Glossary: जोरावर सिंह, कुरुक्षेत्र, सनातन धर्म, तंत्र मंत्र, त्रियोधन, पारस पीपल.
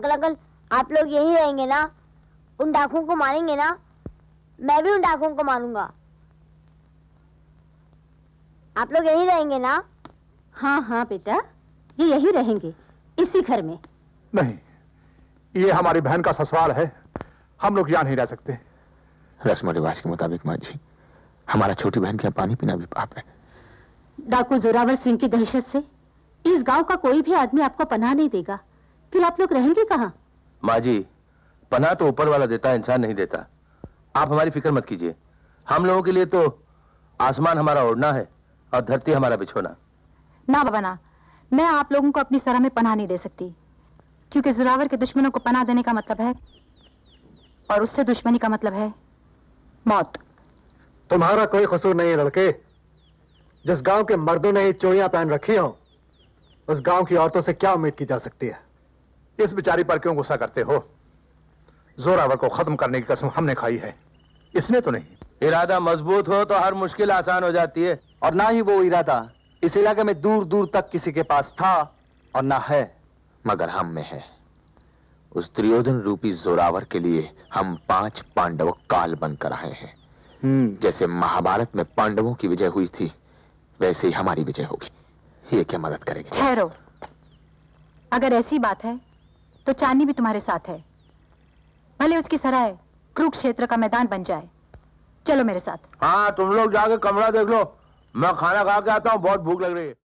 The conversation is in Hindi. अंकल अंकल आप लोग यही रहेंगे ना? उन डाकुओं को मारेंगे ना? मैं भी उन डाकुओं को मारूंगा। आप लोग यही रहेंगे ना? हाँ हाँ बेटा, ये यही रहेंगे, इसी घर में। नहीं, ये हमारी बहन का ससुराल है, हम लोग यहाँ नहीं रह सकते। रस्म रिवाज के मुताबिक माँ जी, हमारा छोटी बहन के यहाँ पानी पीना भी पाप है। डाकू जोरावर सिंह की दहशत से इस गांव का कोई भी आदमी आपको पनाह नहीं देगा, फिर आप लोग रहेंगे कहाँ? माँ जी, पनाह तो ऊपर वाला देता है, इंसान नहीं देता। आप हमारी फिक्र मत कीजिए, हम लोगों के लिए तो आसमान हमारा ओढ़ना है और धरती हमारा बिछोना। ना बाबा ना, मैं आप लोगों को अपनी सरा में पनाह नहीं दे सकती, क्योंकि जोरावर के दुश्मनों को पनाह देने का मतलब है, और उससे दुश्मनी का मतलब है मौत। तुम्हारा कोई कसूर नहीं है लड़के। जिस गांव के मर्दों ने चोरियां पहन रखी हो, उस गांव की औरतों से क्या उम्मीद की जा सकती है? इस बेचारी पर क्यों गुस्सा करते हो? जोरावर को खत्म करने की कसम हमने खाई है, इसने तो नहीं। इरादा मजबूत हो तो हर मुश्किल आसान हो जाती है, और ना ही वो इरादा इस इलाके में दूर दूर तक किसी के पास था और ना है। मगर हम में है। उस त्रियोधन रूपी जोरावर के लिए हम 5 पांडव काल बनकर आए हैं। जैसे महाभारत में पांडवों की विजय हुई थी, वैसे ही हमारी विजय होगी। ये क्या मदद करेगी? ठहरो, अगर ऐसी बात है तो चांदनी भी तुम्हारे साथ है, भले उसकी सराय कुरुक्षेत्र का मैदान बन जाए। चलो मेरे साथ। हाँ, तुम लोग जाके कमरा देख लो, मैं खाना खा के आता हूँ, बहुत भूख लग रही है।